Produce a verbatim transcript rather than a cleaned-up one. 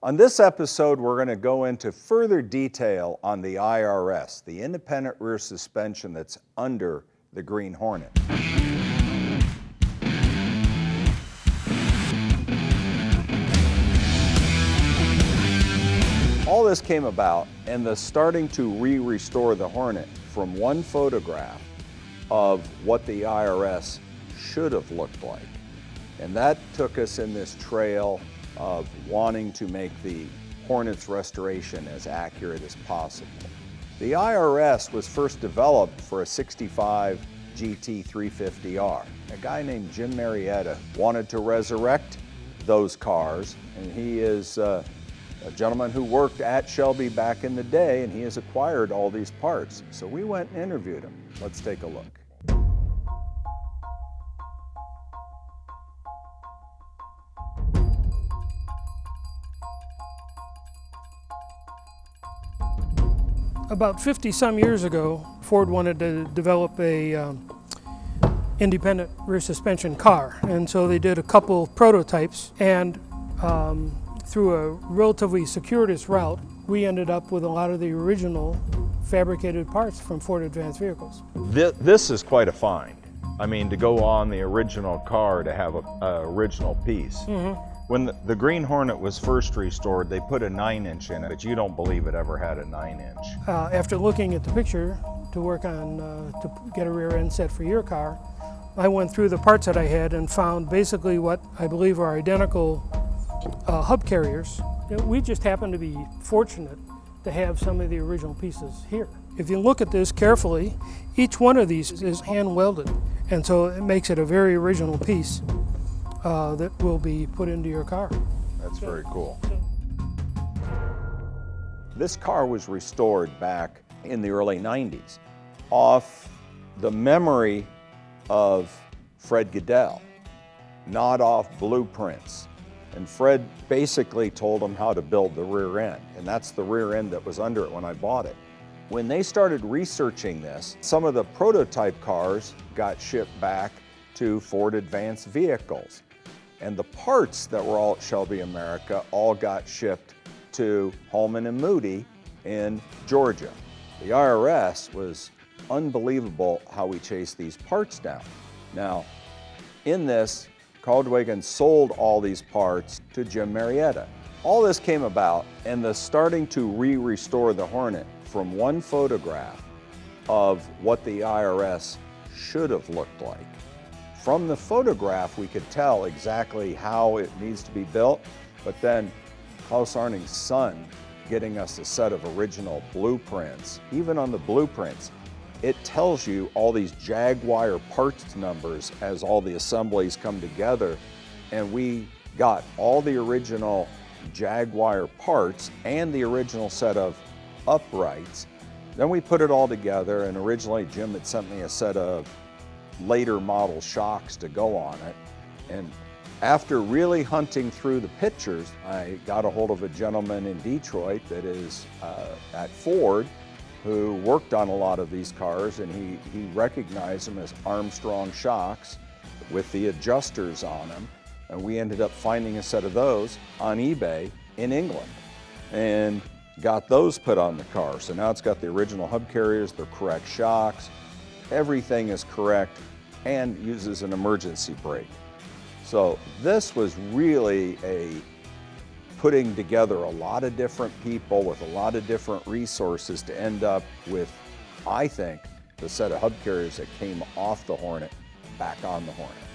On this episode, we're going to go into further detail on the I R S, the independent rear suspension that's under the Green Hornet. All this came about in the starting to re-restore the Hornet from one photograph of what the I R S should have looked like. And that took us in this trail of wanting to make the Hornet's restoration as accurate as possible. The I R S was first developed for a sixty-five G T three fifty R. A guy named Jim Marietta wanted to resurrect those cars, and he is uh, a gentleman who worked at Shelby back in the day, and he has acquired all these parts. So we went and interviewed him. Let's take a look. About fifty some years ago, Ford wanted to develop a um, independent rear suspension car. And so they did a couple prototypes, and um, through a relatively circuitous route, we ended up with a lot of the original fabricated parts from Ford Advanced Vehicles. This, this is quite a find. I mean, to go on the original car to have a, a original piece. Mm-hmm. When the, the Green Hornet was first restored, they put a nine inch in it, but you don't believe it ever had a nine inch. Uh, after looking at the picture to work on, uh, to get a rear end set for your car, I went through the parts that I had and found basically what I believe are identical Uh, hub carriers. We just happen to be fortunate to have some of the original pieces here. If you look at this carefully, each one of these is hand welded, and so it makes it a very original piece uh, that will be put into your car. That's very cool. This car was restored back in the early nineties off the memory of Fred Goodell, not off blueprints. And Fred basically told them how to build the rear end, and that's the rear end that was under it when I bought it. When they started researching this, some of the prototype cars got shipped back to Ford Advanced Vehicles, and the parts that were all at Shelby America all got shipped to Holman and Moody in Georgia. The I R S was unbelievable how we chased these parts down. Now, in this, Caldwigan sold all these parts to Jim Marietta. All this came about in the starting to re-restore the Hornet from one photograph of what the I R S should have looked like. From the photograph, we could tell exactly how it needs to be built, but then Klaus Arning's son getting us a set of original blueprints. Even on the blueprints, it tells you all these Jaguar parts numbers as all the assemblies come together, and we got all the original Jaguar parts and the original set of uprights. Then we put it all together, and originally Jim had sent me a set of later model shocks to go on it. And after really hunting through the pictures, I got a hold of a gentleman in Detroit that is uh, at Ford, who worked on a lot of these cars, and he, he recognized them as Armstrong shocks with the adjusters on them. And we ended up finding a set of those on eBay in England and got those put on the car. So now it's got the original hub carriers, the correct shocks, everything is correct, and uses an emergency brake. So this was really a putting together a lot of different people with a lot of different resources to end up with, I think, the set of hub carriers that came off the Hornet back on the Hornet.